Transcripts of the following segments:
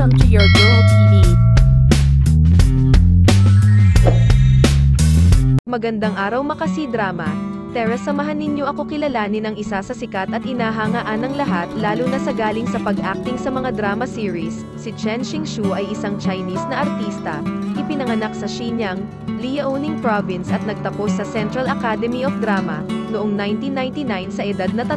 Welcome to your Girl TV. Magandang araw makasi-drama. Tara, samahan ninyo ako kilalanin ang isa sa sikat at inahangaan ng lahat lalo na sa galing sa pag-acting sa mga drama series. Si Chen Xingxu ay isang Chinese na artista. Ipinanganak sa Shenyang, Liaoning Province at nagtapos sa Central Academy of Drama noong 1999 sa edad na 3.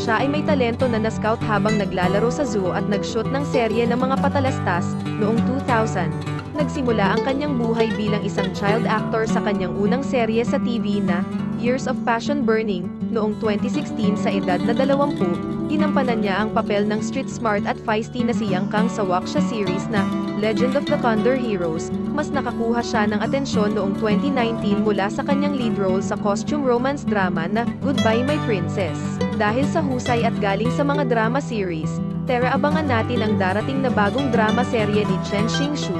Siya ay may talento na na-scout habang naglalaro sa zoo at nag-shoot ng serye ng mga patalastas noong 2000. Nagsimula ang kanyang buhay bilang isang child actor sa kanyang unang serye sa TV na Years of Passion Burning noong 2016 sa edad na 20. Ginampanan niya ang papel ng street smart at feisty na si Yang Kang sa Wuxia series na Legend of the Condor Heroes. Mas nakakuha siya ng atensyon noong 2019 mula sa kanyang lead role sa costume romance drama na Goodbye My Princess. Dahil sa husay at galing sa mga drama series, tara abangan natin ang darating na bagong drama serye ni Chen Xingxu.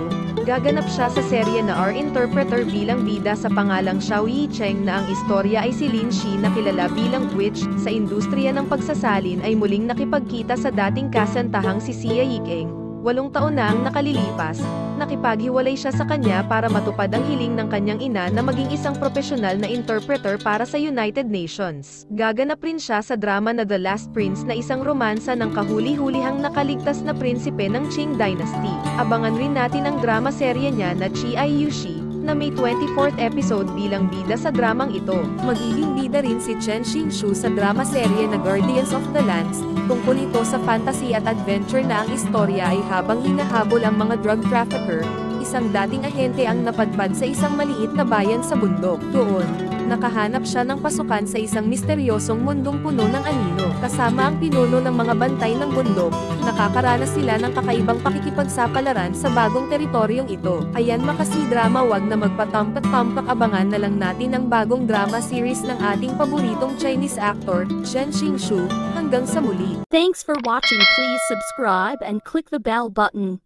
Gaganap siya sa serye na Our Interpreter bilang bida sa pangalang Xiao Yi Cheng na ang istorya ay si Lin Xi na kilala bilang witch sa industriya ng pagsasalin ay muling nakipagkita sa dating kasantahang si Xia Yigeng. 8 taon na ang nakalilipas, nakipaghiwalay siya sa kanya para matupad ang hiling ng kanyang ina na maging isang profesional na interpreter para sa United Nations. Gaganap rin siya sa drama na The Last Prince na isang romansa ng kahuli-hulihang nakaligtas na prinsipe ng Qing Dynasty. Abangan rin natin ang drama serye niya na Qi Aiyushi na may 24th episode bilang bida sa dramang ito. Magiging bida rin si Chen Xingxu sa drama serye na Guardians of the Lands. Tungkol ito sa fantasy at adventure na ang istorya ay habang hinahabol ang mga drug trafficker, isang dating ahente ang napadpad sa isang maliit na bayan sa bundok. Doon, nakahanap siya ng pasukan sa isang misteryosong mundong puno ng anino. Kasama ang pinuno ng mga bantay ng bundok, nakakaranas sila ng kakaibang pakikipagsapalaran sa bagong teritoryong ito. Ayan makasi-drama, wag na magpatampak-tampak, abangan na lang natin ang bagong drama series ng ating paboritong Chinese actor, Chen Xingxu. Hanggang sa muli. Thanks for watching. Please subscribe and click the bell button.